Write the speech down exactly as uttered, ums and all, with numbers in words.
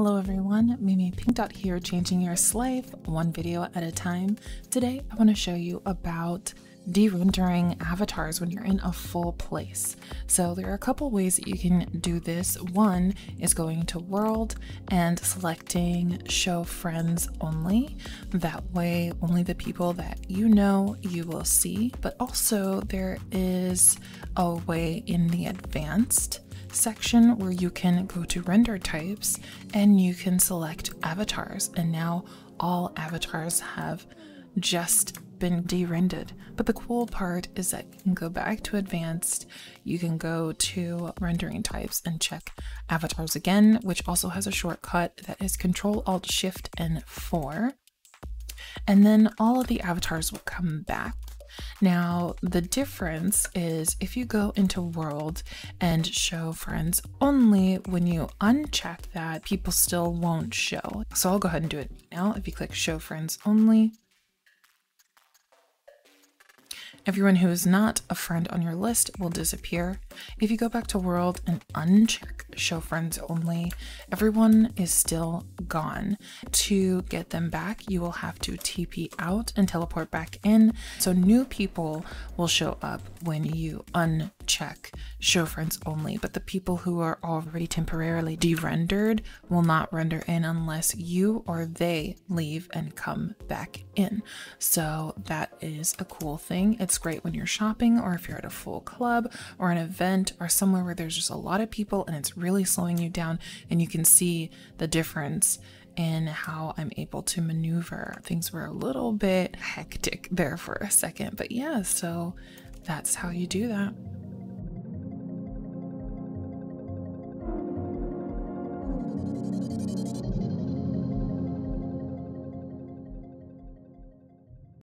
Hello everyone, Mimi Pinkdot here, changing your life one video at a time. Today I want to show you about de-rendering avatars when you're in a full place. So there are a couple ways that you can do this. One is going to world and selecting show friends only. That way only the people that you know you will see, but also there is a way in the advanced section where you can go to render types and you can select avatars, and now all avatars have just been de-rendered. But the cool part is that you can go back to advanced, you can go to rendering types and check avatars again, which also has a shortcut that is control alt shift and four, and then all of the avatars will come back. Now, the difference is if you go into world and show friends only, when you uncheck that, people still won't show. So I'll go ahead and do it now. If you click show friends only, everyone who is not a friend on your list will disappear. If you go back to world and uncheck show friends only, everyone is still gone. To get them back, you will have to T P out and teleport back in. So new people will show up when you uncheck show friends only, but the people who are already temporarily de-rendered will not render in unless you or they leave and come back in. So that is a cool thing. It's great when you're shopping, or if you're at a full club or an event or somewhere where there's just a lot of people and it's really slowing you down, and you can see the difference in how I'm able to maneuver. Things were a little bit hectic there for a second, but yeah, so that's how you do that.